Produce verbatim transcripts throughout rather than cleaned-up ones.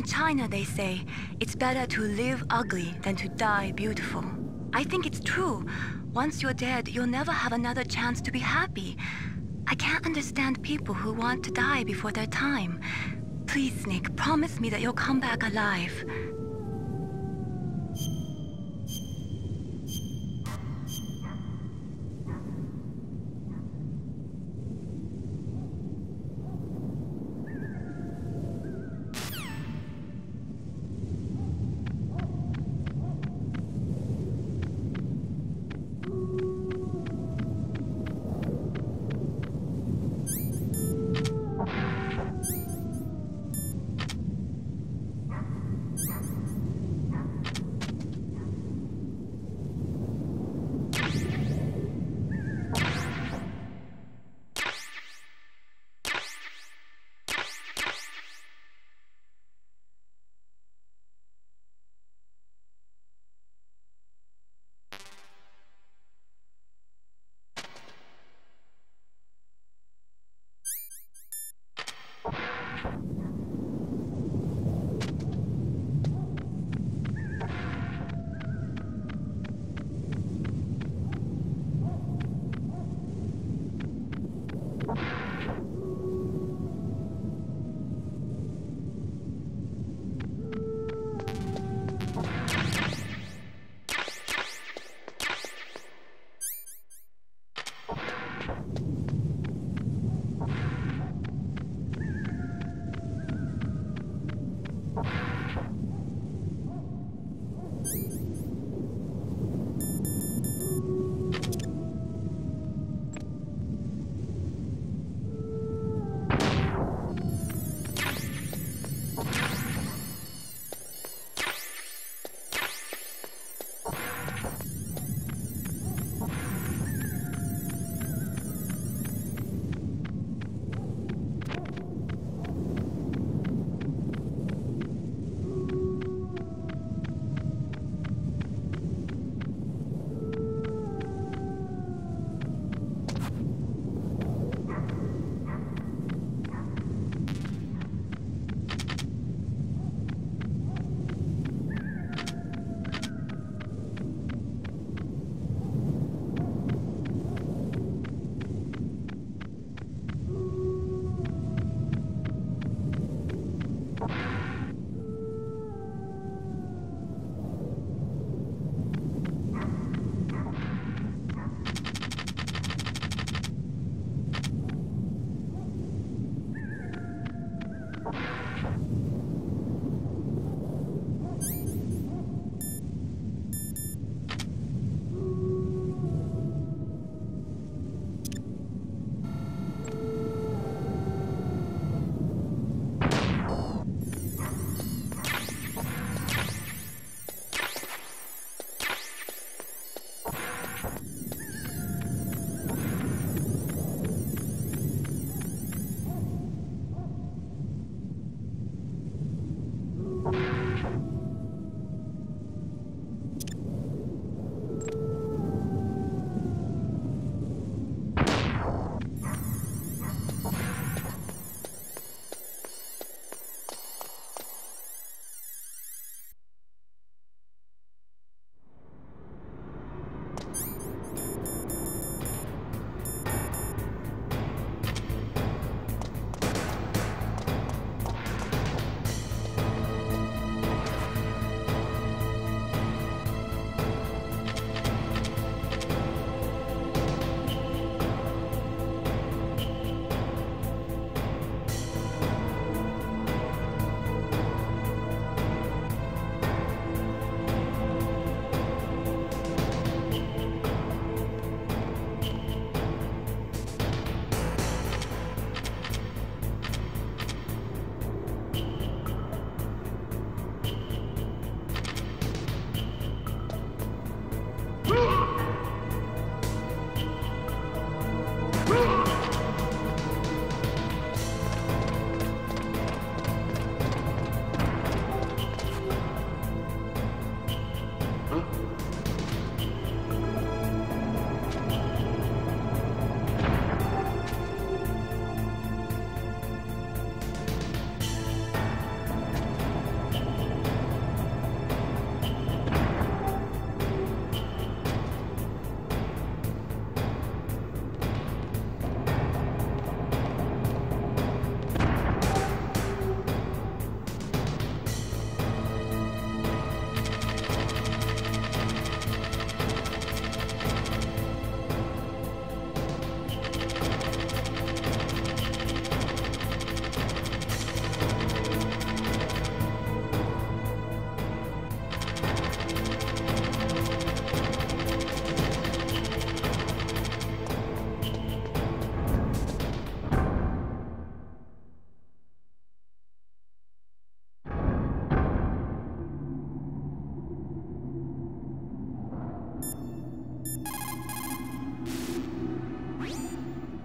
In China, they say, it's better to live ugly than to die beautiful. I think it's true. Once you're dead, you'll never have another chance to be happy. I can't understand people who want to die before their time. Please, Nick, promise me that you'll come back alive.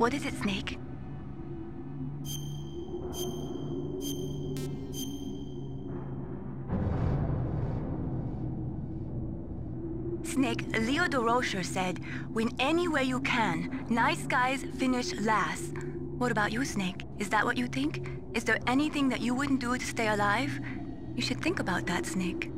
What is it, Snake? Snake, Leo Durocher said, win any way you can. Nice guys finish last. What about you, Snake? Is that what you think? Is there anything that you wouldn't do to stay alive? You should think about that, Snake.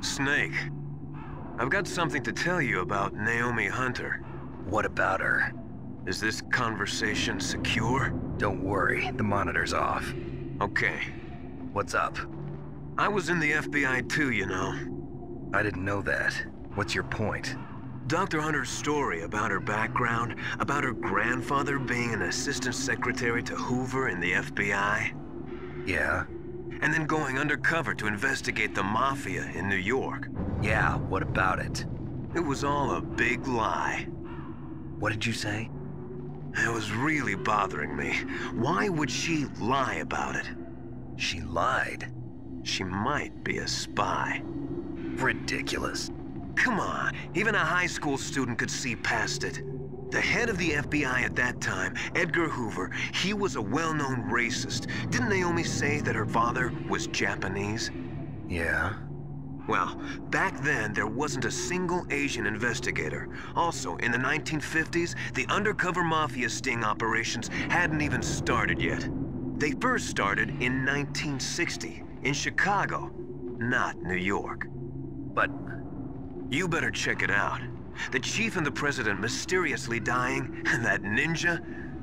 Snake, I've got something to tell you about Naomi Hunter. What about her? Is this conversation secure? Don't worry, the monitor's off. Okay. What's up? I was in the F B I too, you know. I didn't know that. What's your point? Doctor Hunter's story about her background, about her grandfather being an assistant secretary to Hoover in the F B I. Yeah. And then going undercover to investigate the mafia in New York. Yeah, what about it? It was all a big lie. What did you say? It was really bothering me. Why would she lie about it? She lied. She might be a spy. Ridiculous. Come on, even a high school student could see past it. The head of the F B I at that time, Edgar Hoover, he was a well-known racist. Didn't Naomi say that her father was Japanese? Yeah. Well, back then, there wasn't a single Asian investigator. Also, in the nineteen fifties, the undercover mafia sting operations hadn't even started yet. They first started in nineteen sixty, in Chicago, not New York. But... you better check it out. The chief and the president mysteriously dying, and that ninja?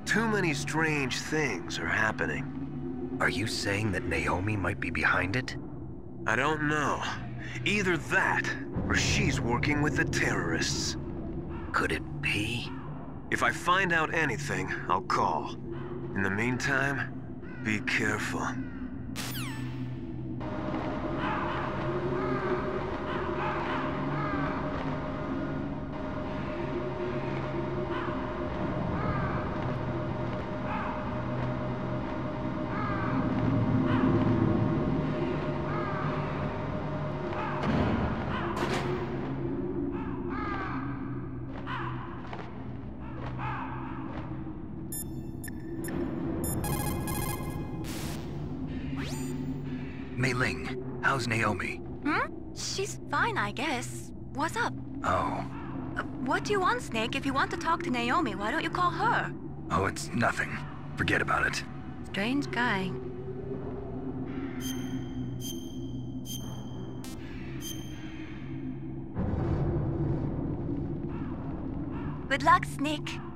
Too many strange things are happening. Are you saying that Naomi might be behind it? I don't know. Either that, or she's working with the terrorists. Could it be? If I find out anything, I'll call. In the meantime, be careful. Mei Ling, how's Naomi? Hmm? She's fine, I guess. What's up? Oh. Uh, what do you want, Snake? If you want to talk to Naomi, why don't you call her? Oh, it's nothing. Forget about it. Strange guy. Good luck, Snake.